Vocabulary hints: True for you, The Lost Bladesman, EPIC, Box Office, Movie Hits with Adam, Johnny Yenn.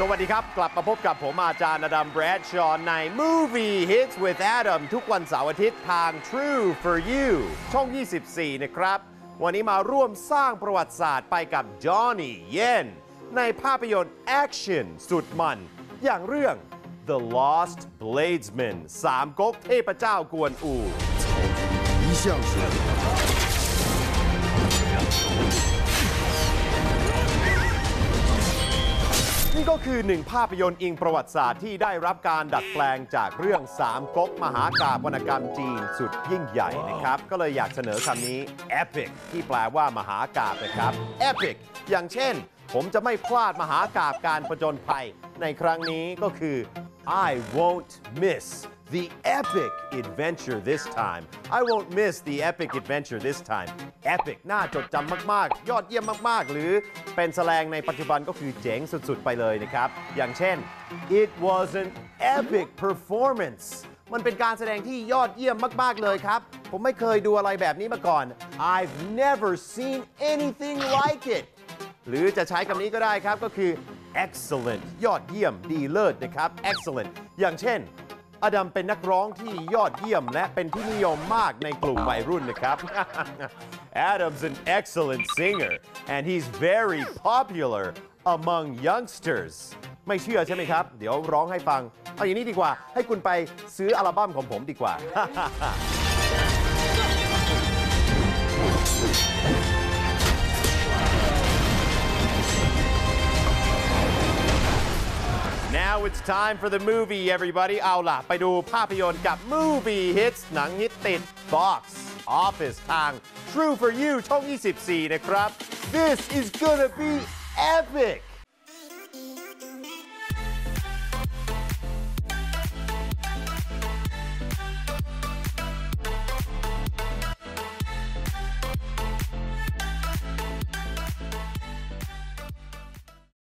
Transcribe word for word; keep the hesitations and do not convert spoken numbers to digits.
สวัสดีครับกลับมาพบกับผมอาจารย์อดัมแบรดชอว์ใน Movie Hits with Adam ทุกวันเสาร์อาทิตย์ทาง True for you ช่องยี่สิบสี่นะครับวันนี้มาร่วมสร้างประวัติศาสตร์ไปกับจอห์นนี่เย็นในภาพยนตร์แอคชั่นสุดมันอย่างเรื่อง The Lost Bladesman สามก๊กเทพเจ้ากวนอูนี่ก็คือหนึ่งภาพยนตร์อิงประวัติศาสตร์ที่ได้รับการดัดแปลงจากเรื่องสามก๊กมหากาพย์วรรณกรรมจีนสุดยิ่งใหญ่นะครับ wow. ก็เลยอยากเสนอคำนี้ Epic ที่แปลว่ามหากาพย์นะครับ Epic อย่างเช่นผมจะไม่พลาดมหากาพย์การผจญภัยในครั้งนี้ก็คือ I won't miss the epic adventure this time I won't miss the epic adventure this time Epic น่าจดจำมากๆยอดเยี่ยมมากๆหรือเป็นแสแลงในปัจจุบันก็คือเจ๋งสุดๆไปเลยนะครับอย่างเช่น It was an epic performance มันเป็นการแสดงที่ยอดเยี่ยมมากๆเลยครับผมไม่เคยดูอะไรแบบนี้มาก่อน I've never seen anything like it หรือจะใช้คำนี้ก็ได้ครับก็คือ Excellent ยอดเยี่ยมดีเลิศนะครับ Excellent อย่างเช่นอดัมเป็นนักร้องที่ยอดเยี่ยมและเป็นที่นิยมมากในกลุ่มวัยรุ่นนะครับ Adam's an excellent singer and he's very popular among youngsters ไม่เชื่อใช่ไหมครับเดี๋ยวร้องให้ฟังเอาอย่างนี้ดีกว่าให้คุณไปซื้ออัลบั้มของผมดีกว่า Now it's time for the movie, everybody. เอาล่ะไปดูภาพยนตร์กับ Movie Hits หนังฮิตติด Box Office ทาง True for you ช่องยี่สิบสี่นะครับ This is gonna be epic.